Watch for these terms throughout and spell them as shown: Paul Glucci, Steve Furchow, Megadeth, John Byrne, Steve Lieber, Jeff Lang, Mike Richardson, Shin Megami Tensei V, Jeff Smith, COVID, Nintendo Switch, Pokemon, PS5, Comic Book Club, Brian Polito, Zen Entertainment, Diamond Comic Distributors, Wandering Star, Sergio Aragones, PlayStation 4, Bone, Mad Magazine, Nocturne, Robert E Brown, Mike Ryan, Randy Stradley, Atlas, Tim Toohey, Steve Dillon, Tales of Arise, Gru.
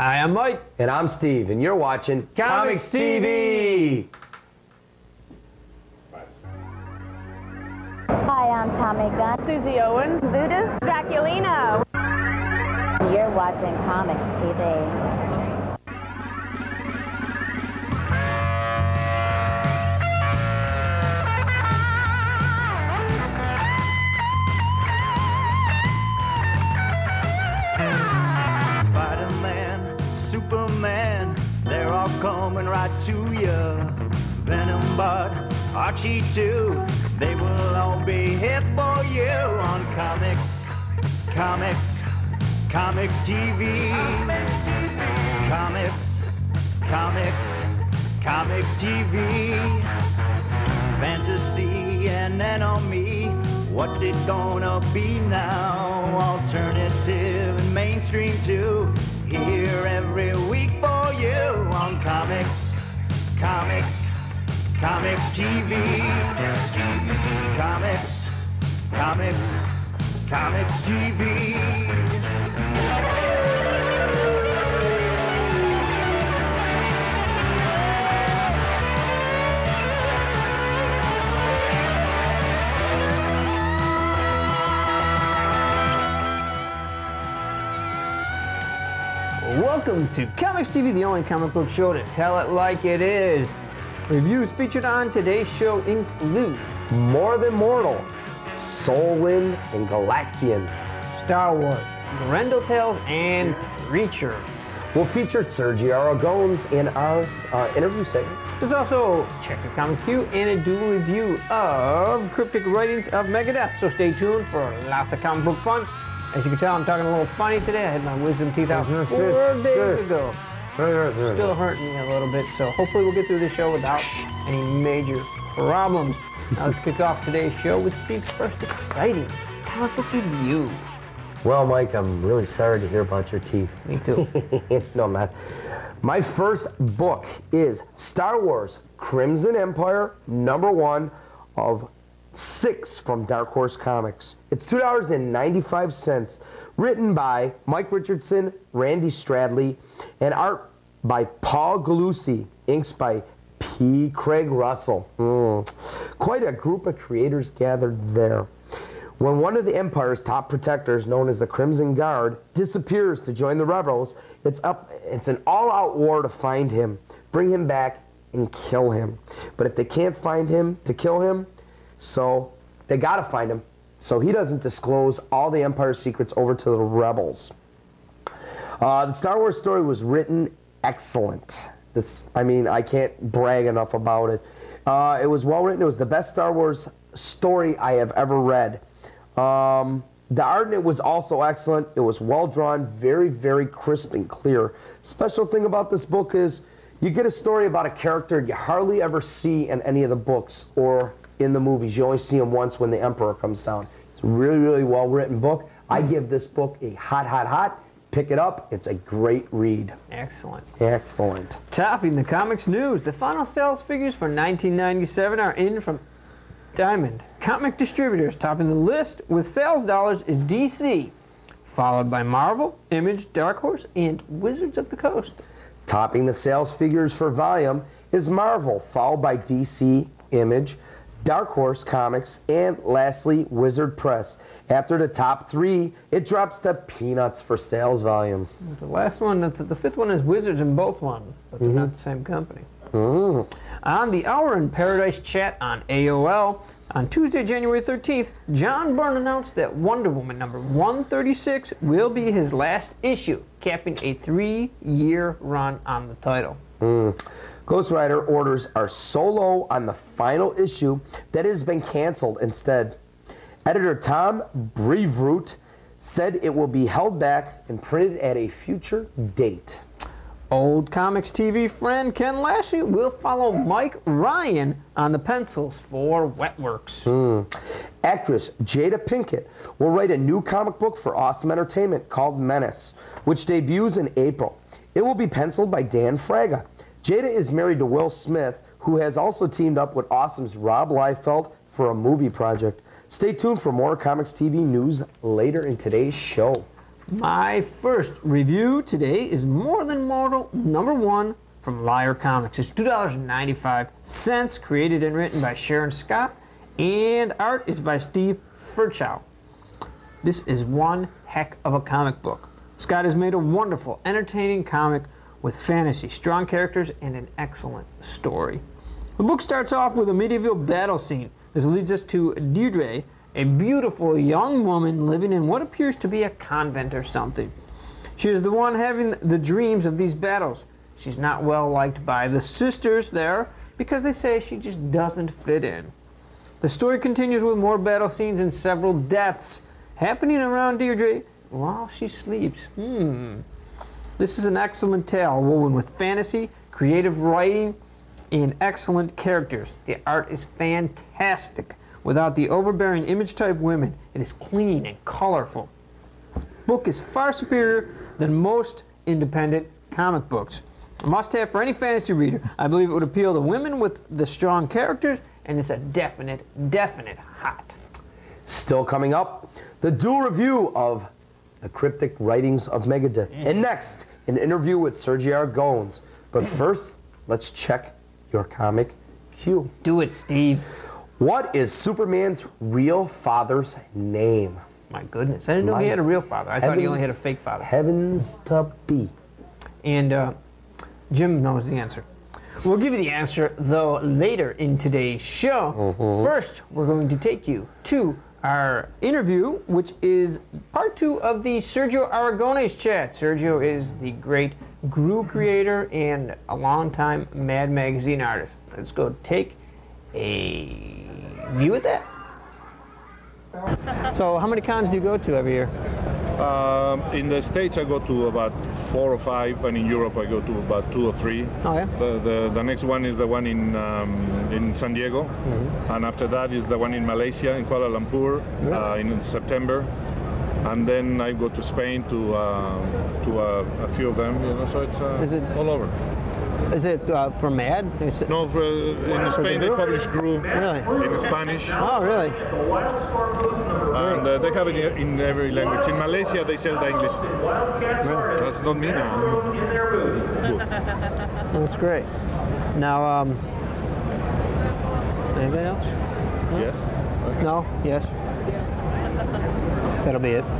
I am Mike. And I'm Steve, and you're watching Comics TV. Hi, I'm Tommy Gunn, Susie Owens, Voodoo, Jacquelino. You're watching Comics TV. Superman, they're all coming right to you. Venom, Bud, Archie too, they will all be here for you on Comics, Comics, Comics TV. Comics, Comics, Comics TV. Fantasy and enemy, what's it gonna be now? Alternative and mainstream too. Here every week for you on Comics, Comics, Comics TV. Comics, Comics, Comics TV. Welcome to Comics TV, the only comic book show to tell it like it is. Reviews featured on today's show include More Than Mortal, Soulwind and Galaxian, Star Wars, Grendel Tales, and Preacher. We'll feature Sergio Aragones in our interview segment. There's also Check Your Comic Queue and a dual review of Cryptic Writings of Megadeth, so stay tuned for lots of comic book fun. As you can tell, I'm talking a little funny today. I had my wisdom teeth out 4 days ago. Still hurting me a little bit, so hopefully we'll get through this show without any major problems. Now let's kick off today's show with Steve's first exciting comic book review. Well, Mike, I'm really sorry to hear about your teeth. Me too. No, I'm not. My first book is Star Wars Crimson Empire, #1 of 6 from Dark Horse Comics. It's $2.95, written by Mike Richardson, Randy Stradley, and art by Paul Glucci, inks by P. Craig Russell. Quite a group of creators gathered there. When one of the Empire's top protectors, known as the Crimson Guard, disappears to join the rebels, it's an all-out war to find him, bring him back, and kill him. But if they can't find him to kill him, so they gotta find him, so he doesn't disclose all the Empire's secrets over to the rebels. The Star Wars story was written excellent. I mean, I can't brag enough about it. It was well written. It was the best Star Wars story I have ever read. The art in it was also excellent. It was well drawn, very, very crisp and clear. Special thing about this book is you get a story about a character you hardly ever see in any of the books or in the movies. You only see him once when the Emperor comes down. It's a really, really well-written book. I give this book a hot, hot, hot. Pick it up. It's a great read. Excellent. Excellent. Topping the comics news, the final sales figures for 1997 are in from Diamond Comic Distributors. Topping the list with sales dollars is DC, followed by Marvel, Image, Dark Horse, and Wizards of the Coast. Topping the sales figures for volume is Marvel, followed by DC, Image, Dark Horse Comics, and lastly, Wizard Press. After the top three, it drops to peanuts for sales volume. The last one, the fifth one is Wizards in both ones, but they're not the same company. On the Hour in Paradise chat on AOL, on Tuesday, January 13th, John Byrne announced that Wonder Woman #136 will be his last issue, capping a 3-year run on the title. Ghost Rider orders are so low on the final issue that it has been canceled instead. Editor Tom Brevoort said it will be held back and printed at a future date. Old Comics TV friend Ken Lashley will follow Mike Ryan on the pencils for Wetworks. Actress Jada Pinkett will write a new comic book for Awesome Entertainment called Menace, which debuts in April. It will be penciled by Dan Fraga. Jada is married to Will Smith, who has also teamed up with Awesome's Rob Liefeld for a movie project. Stay tuned for more Comics TV news later in today's show. My first review today is More Than Mortal #1 from Liar Comics. It's $2.95, created and written by Sharon Scott, and art is by Steve Furchow. This is one heck of a comic book. Scott has made a wonderful, entertaining comic with fantasy, strong characters, and an excellent story. The book starts off with a medieval battle scene. This leads us to Deirdre, a beautiful young woman living in what appears to be a convent or something. She is the one having the dreams of these battles. She's not well liked by the sisters there because they say she just doesn't fit in. The story continues with more battle scenes and several deaths happening around Deirdre while she sleeps. This is an excellent tale woven with fantasy, creative writing, and excellent characters. The art is fantastic. Without the overbearing image-type women, it is clean and colorful. The book is far superior than most independent comic books. A must-have for any fantasy reader. I believe it would appeal to women with the strong characters, and it's a definite, definite hot. Still coming up, the dual review of The Cryptic Writings of Megadeth. And next, an interview with Sergio Aragones. But first, let's check your comic queue. Do it, Steve. What is Superman's real father's name? My goodness. I didn't know he had a real father. I thought he only had a fake father. Heavens to be. And Jim knows the answer. We'll give you the answer, though, later in today's show. First, we're going to take you to our interview, which is part 2 of the Sergio Aragones chat. Sergio is the great Gru creator and a longtime Mad Magazine artist. Let's go take a view at that. So how many cons do you go to every year? In the States I go to about 4 or 5, and in Europe I go to about 2 or 3. Oh, yeah? The next one is the one in San Diego, and after that is the one in Malaysia, in Kuala Lumpur, in September. And then I go to Spain to a few of them, you know, so it's all over. Is it for Mad? Is it, no, in Spain they publish Gru in Spanish. Oh, really? And they have it in every language. In Malaysia they sell the English. Really? That's not me now. That's great. Now, anybody else? No? Yes. Okay. No? Yes. That'll be it. Okay.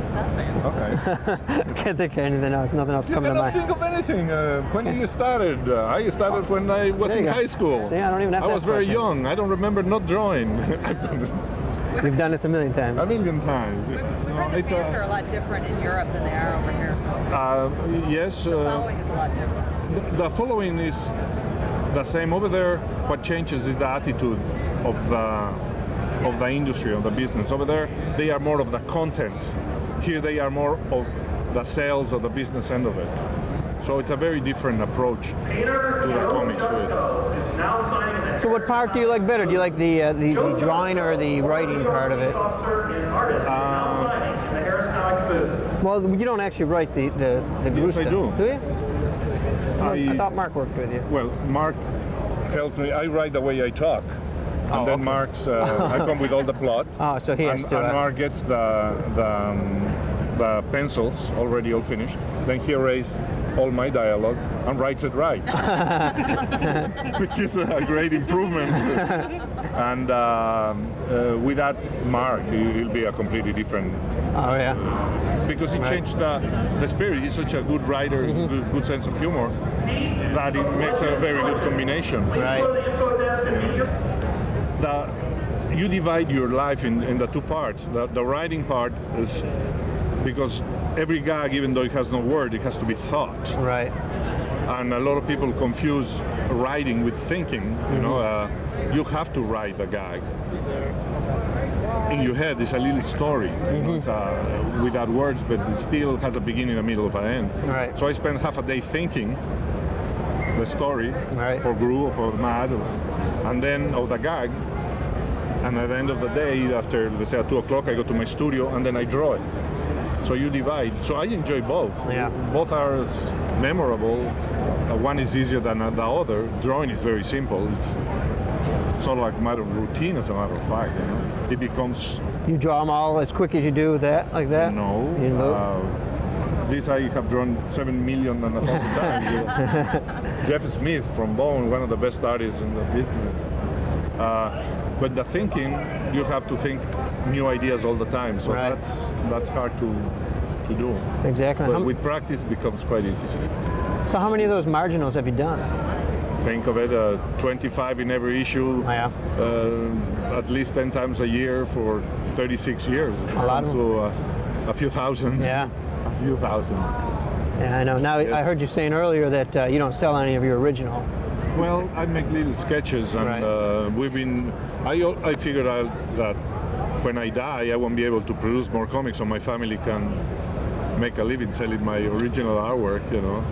Can't think of anything else. Nothing else coming to mind. I cannot think of anything. When did you started? I started when I was in high school. See, I don't even have to ask very questions. Young. I don't remember not drawing. You've done this a million times. A million times. We've heard the fans are a lot different in Europe than they are over here. Yes. The following is a lot different. The following is the same over there. What changes is the attitude of the industry, of the business. Over there, they are more of the content. Here they are more of the sales, of the business end of it. So it's a very different approach to the comics. So what part do you like better? Do you like the drawing or the writing part of it? Well, you don't actually write the Yes, I do. Do you? I thought Mark worked with you. Well, Mark tells me I write the way I talk. And then Mark's, I come with all the plot. Oh, so he has and Mark gets the pencils already all finished. Then he erases all my dialogue and writes it right, which is a great improvement. And without Mark, he'll be a completely different. Oh yeah. Because he changed the spirit. He's such a good writer, good sense of humor, that it makes a very good combination. Right. You divide your life in the 2 parts. The writing part is because every gag, even though it has no word, it has to be thought. Right. And a lot of people confuse writing with thinking. You know, you have to write a gag. In your head, it's a little story, you know, it's without words, but it still has a beginning, a middle, and an end. Right. So I spent half a day thinking the story for Gru or for Mad, and then the gag. And at the end of the day, after, let's say, at 2 o'clock, I go to my studio and then I draw it. So you divide. So I enjoy both. Yeah. Both are memorable. One is easier than the other. Drawing is very simple. It's sort of like a matter of routine, as a matter of fact. You know? It becomes... You draw them all as quick as you do that, like that? No. this I have drawn 7,000,000 and 1,000 times. Jeff Smith from Bone, one of the best artists in the business. But the thinking, you have to think new ideas all the time. So right. that's hard to do. Exactly. But with practice, it becomes quite easy. So how many of those marginals have you done? Think of it, 25 in every issue, oh, yeah. At least 10 times a year for 36 years. A lot. So a few thousand. Yeah. A few thousand. Yeah, I know. Now, yes. I heard you saying earlier that you don't sell any of your original. Well, I make little sketches, and right. We've been. I figured out that when I die, I won't be able to produce more comics, so my family can make a living selling my original artwork, you know.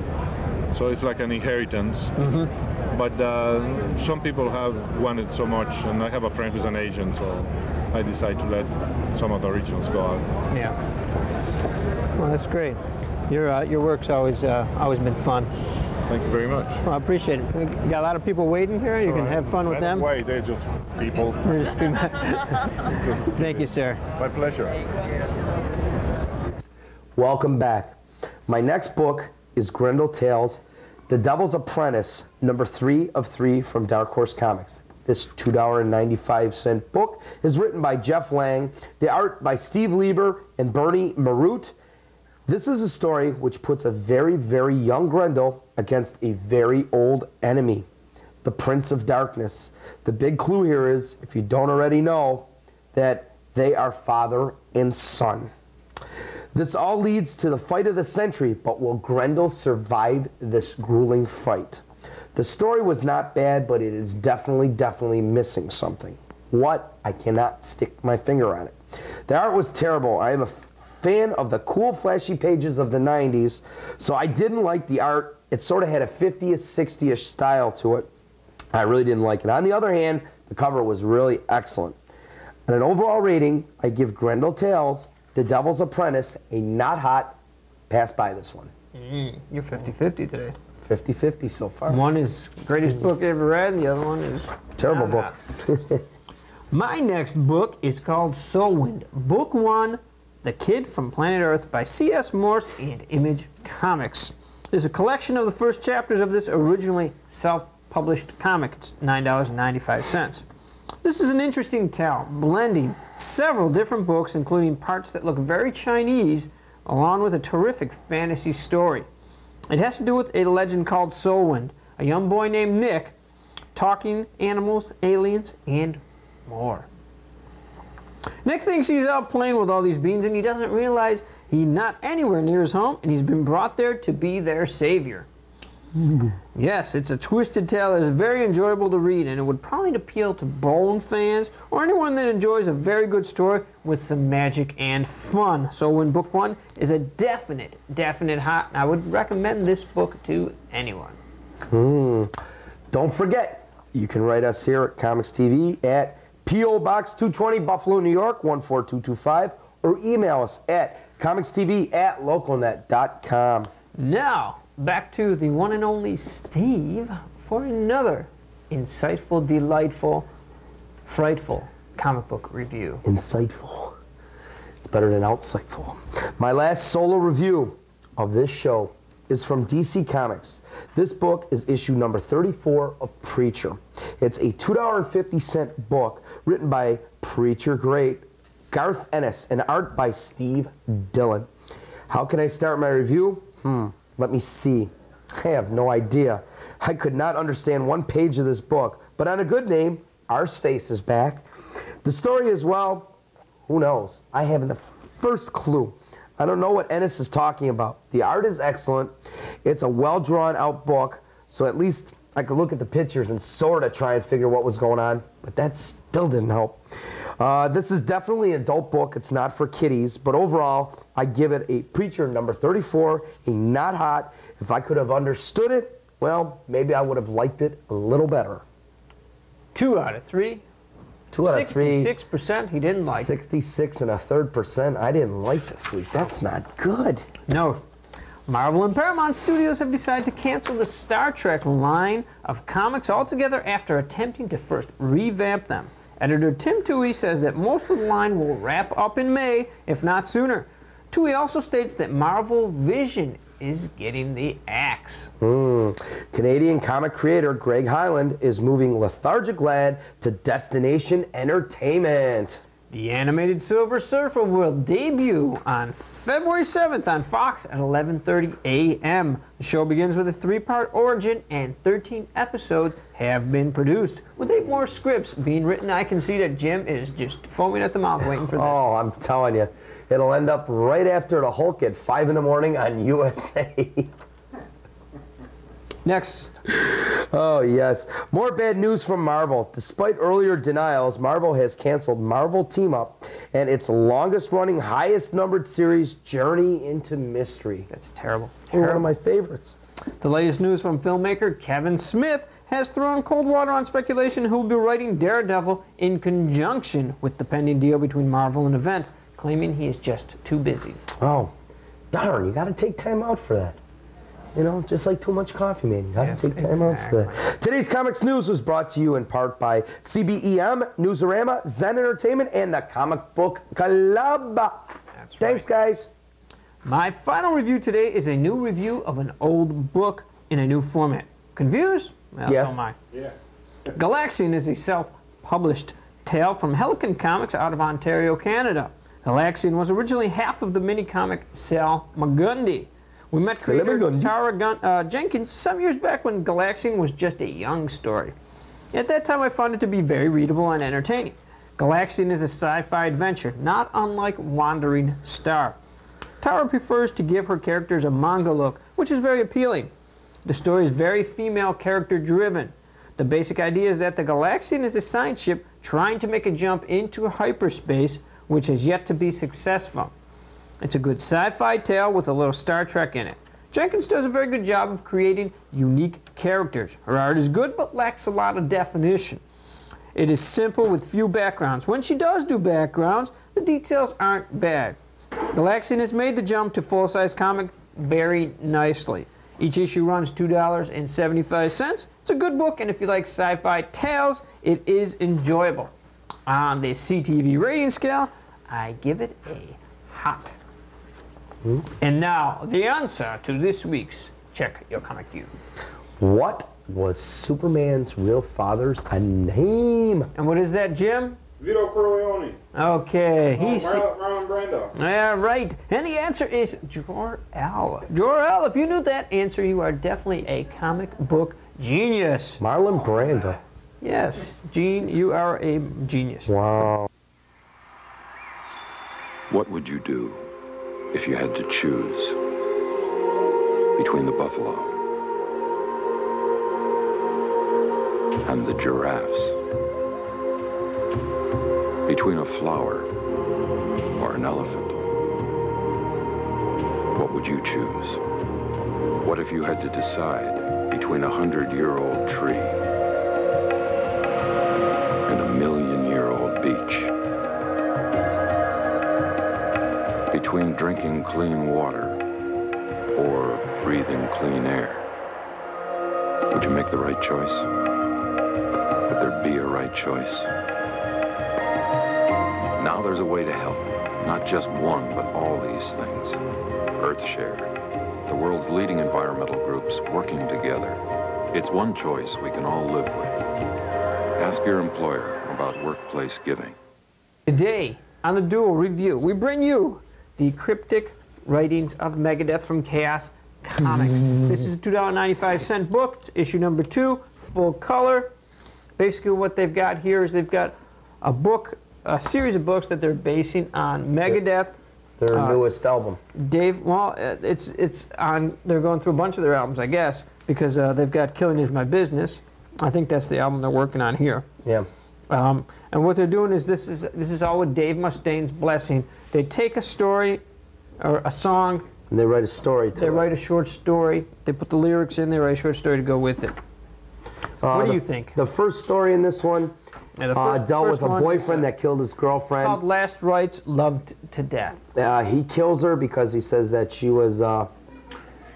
So it's like an inheritance. Mm-hmm. But some people have wanted so much, and I have a friend who's an agent, so I decided to let some of the originals go out. Yeah. Well, that's great. Your work's always been fun. Thank you very much. Well, I appreciate it. We got a lot of people waiting here. You can have fun with them. Why? They're just people. We're just people. Thank you, sir. My pleasure. Welcome back. My next book is Grendel Tales, The Devil's Apprentice, number 3 of 3 from Dark Horse Comics. This $2.95 book is written by Jeff Lang, the art by Steve Lieber and Bernie Marut. This is a story which puts a very, very young Grendel against a very old enemy, the Prince of Darkness. The big clue here is, if you don't already know, that they are father and son. This all leads to the fight of the century, but will Grendel survive this grueling fight? The story was not bad, but it is definitely missing something. What? I cannot stick my finger on it. The art was terrible. I am a fan of the cool, flashy pages of the 90s, so I didn't like the art. It sort of had a 50s, 60s style to it. I really didn't like it. On the other hand, the cover was really excellent. And an overall rating, I give Grendel Tales, The Devil's Apprentice, a not hot pass by this one. Mm. You're 50-50 today. 50-50 so far. One is greatest book ever read, and the other one is terrible book. My next book is called Soulwind, Book 1, The Kid from Planet Earth by C.S. Morse and Image Comics. There's a collection of the first chapters of this originally self-published comic. It's $9.95. This is an interesting tale, blending several different books, including parts that look very Chinese, along with a terrific fantasy story. It has to do with a legend called Soulwind, a young boy named Nick, talking animals, aliens, and more. Nick thinks he's out playing with all these beings, and he doesn't realize he's not anywhere near his home, and he's been brought there to be their savior. Yes, it's a twisted tale that is very enjoyable to read, and it would probably appeal to Bone fans or anyone that enjoys a very good story with some magic and fun. So in Book 1 is a definite hot, and I would recommend this book to anyone. Don't forget, you can write us here at Comics TV at P.O. Box 220, Buffalo, New York, 14225, or email us at comicstv@localnet.com. Now, back to the one and only Steve for another insightful, delightful, frightful comic book review. Insightful. It's better than outsightful. My last solo review of this show is from DC Comics. This book is issue number 34 of Preacher. It's a $2.50 book written by Preacher great Garth Ennis and art by Steve Dillon. How can I start my review? Let me see. I have no idea. I could not understand one page of this book, but on a good name, Arsface is back. The story is, well, who knows? I haven't the first clue. I don't know what Ennis is talking about. The art is excellent. It's a well-drawn-out book, so at least I could look at the pictures and sort of try and figure what was going on, but that still didn't help. This is definitely an adult book. It's not for kiddies, but overall, I give it a Preacher number 34, a not hot. If I could have understood it, well, maybe I would have liked it a little better. 2 out of 3. 2 out of 3. 66% he didn't like. 66 1/3% I didn't like this week. That's not good. No. Marvel and Paramount Studios have decided to cancel the Star Trek line of comics altogether after attempting to first revamp them. Editor Tim Toohey says that most of the line will wrap up in May, if not sooner. Toohey also states that Marvel Vision is getting the axe. Canadian comic creator Greg Hyland is moving Lethargic Lad to Destination Entertainment. The animated Silver Surfer will debut on February 7th on Fox at 11:30 a.m. The show begins with a 3-part origin, and 13 episodes have been produced, with 8 more scripts being written. I can see that Jim is just foaming at the mouth waiting for this. Oh, I'm telling you. It'll end up right after the Hulk at 5 in the morning on USA. Next. Oh, yes. More bad news from Marvel. Despite earlier denials, Marvel has canceled Marvel Team-Up and its longest-running, highest-numbered series, Journey into Mystery. That's terrible. One of my favorites. The latest news from filmmaker Kevin Smith has thrown cold water on speculation who will be writing Daredevil in conjunction with the pending deal between Marvel and Event, claiming he is just too busy. Oh, darn, you gotta take time out for that. You know, just like too much coffee, man. You gotta take time out for that. Today's comics news was brought to you in part by CBEM, Newsarama, Zen Entertainment, and the Comic Book Club. That's right. Thanks, guys. My final review today is a new review of an old book in a new format. Confused? Well, yeah. So am I. Yeah. Galaxian is a self-published tale from Helicon Comics out of Ontario, Canada. Galaxian was originally half of the mini-comic Salmagundi. We met creator Tara Jenkins some years back when Galaxian was just a young story. At that time, I found it to be very readable and entertaining. Galaxian is a sci-fi adventure, not unlike Wandering Star. Tara prefers to give her characters a manga look, which is very appealing. The story is very female character-driven. The basic idea is that the Galaxian is a science ship trying to make a jump into hyperspace, which has yet to be successful. It's a good sci-fi tale with a little Star Trek in it. Jenkins does a very good job of creating unique characters. Her art is good, but lacks a lot of definition. It is simple with few backgrounds. When she does do backgrounds, the details aren't bad. Galaxian has made the jump to full-size comic very nicely. Each issue runs $2.75. It's a good book, and if you like sci-fi tales, it is enjoyable. On the CTV rating scale, I give it a hot. And now, the answer to this week's Check Your Comic View. What was Superman's real father's name? And what is that, Jim? Vito Corleone. Okay. Ron Brando. Yeah, right. And the answer is Jor-El. Jor-El, if you knew that answer, you are definitely a comic book genius. Marlon Brando. Yes, Gene, you are a genius. Wow. What would you do if you had to choose between the buffalo and the giraffes? Between a flower or an elephant? What would you choose? What if you had to decide between a 100-year-old tree and a 1,000,000-year-old beach? Between drinking clean water or breathing clean air, would you make the right choice? Would there be a right choice? Now there's a way to help. Not just one, but all these things. EarthShare, the world's leading environmental groups working together. It's one choice we can all live with. Ask your employer about workplace giving. Today, on the Dual Review, we bring you the Cryptic Writings of Megadeth from Chaos Comics. This is a $2.95 book. It's issue number 2, full color. Basically, what they've got here is they've got a book, a series of books that they're basing on Megadeth. Their newest album. Dave, well, it's on. They're going through a bunch of their albums, I guess, because they've got Killing Is My Business. I think that's the album they're working on here. Yeah. And what they're doing is this is all with Dave Mustaine's blessing. They take a story or a song. And they write a story to it. They write a short story. They put the lyrics in. They write a short story to go with it. What do you think? The first story in this one dealt with a boyfriend that killed his girlfriend. Called Last Rites, Loved to Death. He kills her because he says that she was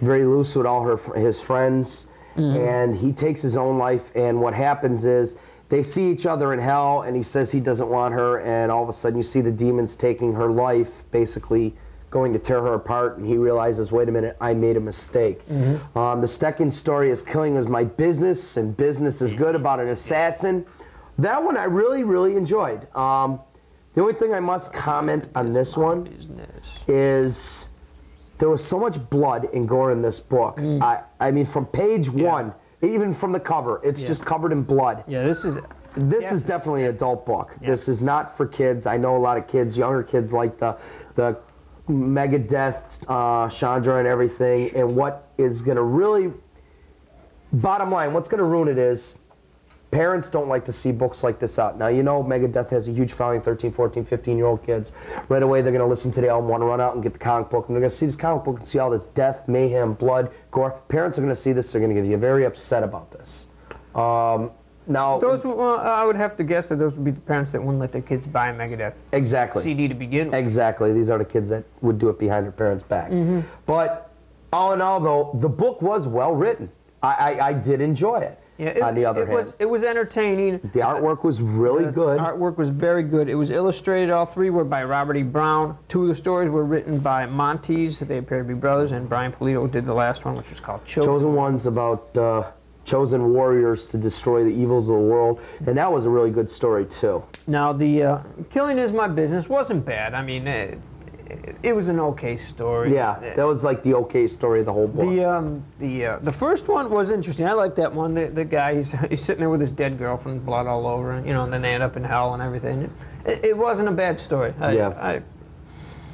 very loose with all his friends. And he takes his own life, and what happens is they see each other in hell, and he says he doesn't want her, and all of a sudden you see the demons taking her life, basically going to tear her apart, and he realizes, wait a minute, I made a mistake. Mm-hmm. The second story is Killing Is My Business, and Business Is Good, about an assassin. That one I really, really enjoyed. The only thing I must comment on this one is there was so much blood and gore in this book. Mm. I mean, from page one, even from the cover, it's just covered in blood. Yeah, this is definitely an adult book. Yeah. This is not for kids. I know a lot of kids, younger kids, like the Megadeth, Chandra and everything. And what is going to really, bottom line, what's going to ruin it is, parents don't like to see books like this out. Now, you know Megadeth has a huge following, 13, 14, 15-year-old kids. Right away, they're going to listen to the album, want to run out and get the comic book, and they're going to see this comic book and see all this death, mayhem, blood, gore. Parents are going to see this. They're going to get very upset about this. Now, those, well, I would have to guess that those would be the parents that wouldn't let their kids buy a Megadeth CD to begin with. Exactly. These are the kids that would do it behind their parents' back. Mm-hmm. But all in all, though, the book was well written. I did enjoy it. Yeah, on the other hand, it was entertaining. The artwork was really good. The artwork was very good. It was illustrated. All three were by Robert E. Brown. Two of the stories were written by Montes. They appear to be brothers. And Brian Polito did the last one, which was called Chosen Ones, about chosen warriors to destroy the evils of the world. And that was a really good story, too. Now, the Killing Is My Business wasn't bad. I mean, it was an okay story. Yeah, that was like the okay story of the whole book. The first one was interesting. I liked that one. The guy, he's sitting there with his dead girlfriend, blood all over, and, you know, and then they end up in hell and everything. It wasn't a bad story.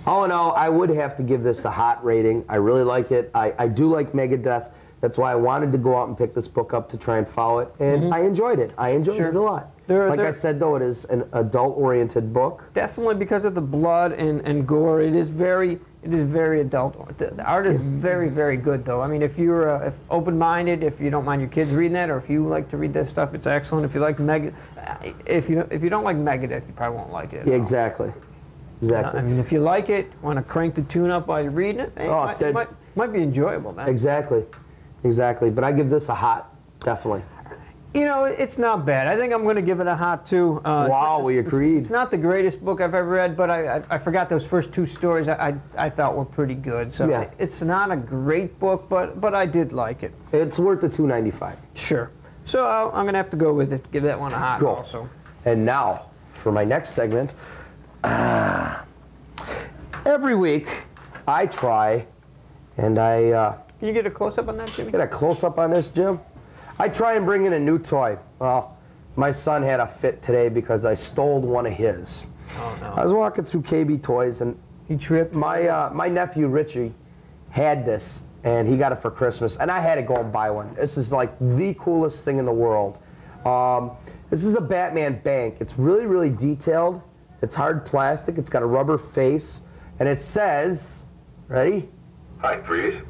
All in all, I would have to give this a hot rating. I really like it. I do like Megadeth. That's why I wanted to go out and pick this book up to try and follow it, and I enjoyed it. I enjoyed it a lot. Like I said, though, it is an adult-oriented book. Definitely, because of the blood and gore, it is very adult. The art is very, very good, though. I mean, if you're open-minded, if you don't mind your kids reading that, or if you like to read this stuff, it's excellent. If you like if you don't like Megadeth, you probably won't like it. Yeah, exactly. I mean, if you like it, want to crank the tune up while you're reading it, it might be enjoyable. Then. Exactly. But I give this a hot, definitely. You know, it's not bad. I think I'm going to give it a hot 2. Wow, we agreed. It's not the greatest book I've ever read, but I forgot those first two stories I thought were pretty good. So it's not a great book, but I did like it. It's worth the $2.95. Sure. So I'm going to have to go with it. Give that one a hot also. And now, for my next segment, every week I try, and I... Can you get a close-up on that, Jimmy? Get a close-up on this, Jim? I try and bring in a new toy. Well, my son had a fit today because I stole one of his. Oh, no. I was walking through KB Toys, and he tripped. My nephew, Richie, had this, and he got it for Christmas, and I had to go and buy one. This is like the coolest thing in the world. This is a Batman bank. It's really, really detailed. It's hard plastic. It's got a rubber face, and it says, ready? High freeze.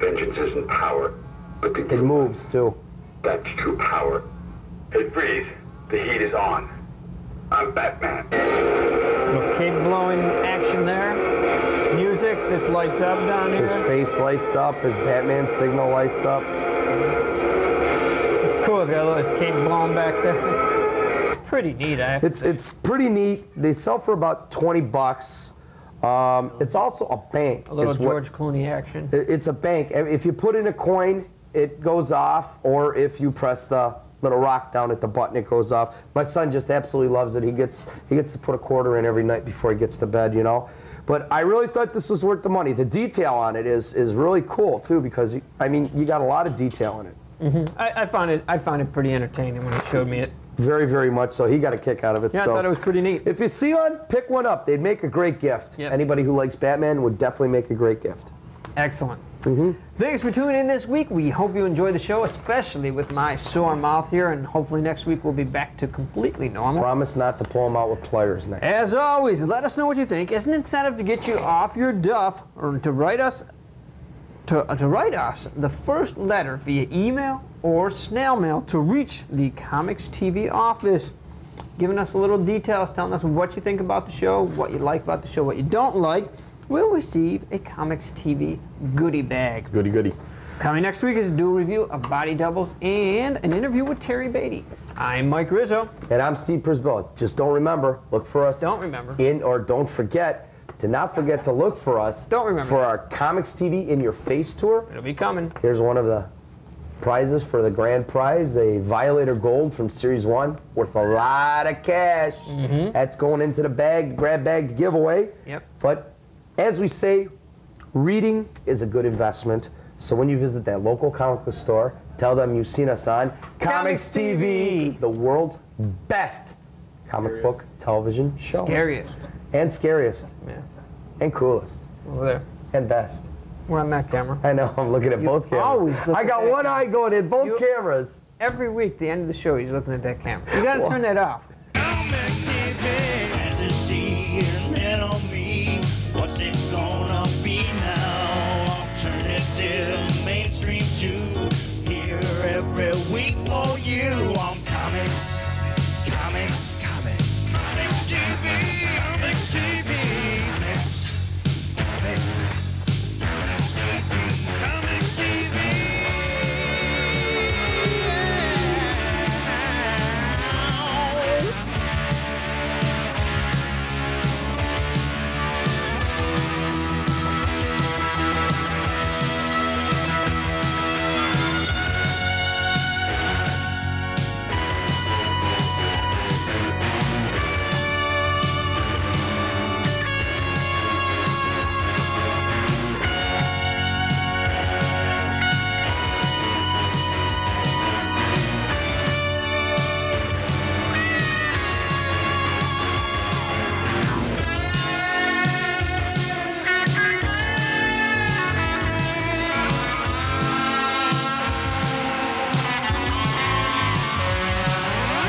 Vengeance isn't power, but the it moves, too. That's true power. Hey, breathe. The heat is on. I'm Batman. Little cape blowing action there. Music. This lights up down here. His face lights up. His Batman signal lights up. It's cool. It's got a little cape blowing back there. It's pretty neat, I have to say. It's pretty neat. They sell for about $20. It's also a bank. A little George Clooney action. It's a bank. If you put in a coin, it goes off, or if you press the little rock down at the button, it goes off. My son just absolutely loves it. He gets to put a quarter in every night before he gets to bed, you know. But I really thought this was worth the money. The detail on it is really cool too, because I mean, you got a lot of detail in it. Mm-hmm. I found it pretty entertaining when he showed me it. Very, very much so. He got a kick out of it. Yeah, so I thought it was pretty neat. If you see one, pick one up. They'd make a great gift. Yep. Anybody who likes Batman would definitely make a great gift. Excellent. Mm-hmm. Thanks for tuning in this week. We hope you enjoyed the show, especially with my sore mouth here, and hopefully next week we'll be back to completely normal. Promise not to pull them out with pliers next week. As always, let us know what you think. As an incentive to get you off your duff, or to write us the first letter via email or snail mail to reach the Comics TV office, giving us a little details, telling us what you think about the show, what you like about the show, what you don't like, we'll receive a Comics TV goodie bag. Goody. Coming next week is a dual review of Body Doubles and an interview with Terry Beatty. I'm Mike Rizzo. And I'm Steve Prisbilla. Just don't remember. Look for us. Don't forget to not forget to look for us for our Comics TV In Your Face tour. It'll be coming. Here's one of the prizes for the grand prize, a Violator Gold from Series 1 worth a lot of cash. Mm-hmm. That's going into the bag, grab bag giveaway. Yep. But as we say, reading is a good investment. So when you visit that local comic book store, tell them you've seen us on Comics TV, the world's best comic book television show. Scariest. And scariest. Yeah. And coolest. Over there. And best. We're on that camera. I know, I'm looking at both cameras. I got one eye going at both cameras. Every week, the end of the show, he's looking at that camera. You gotta turn that off.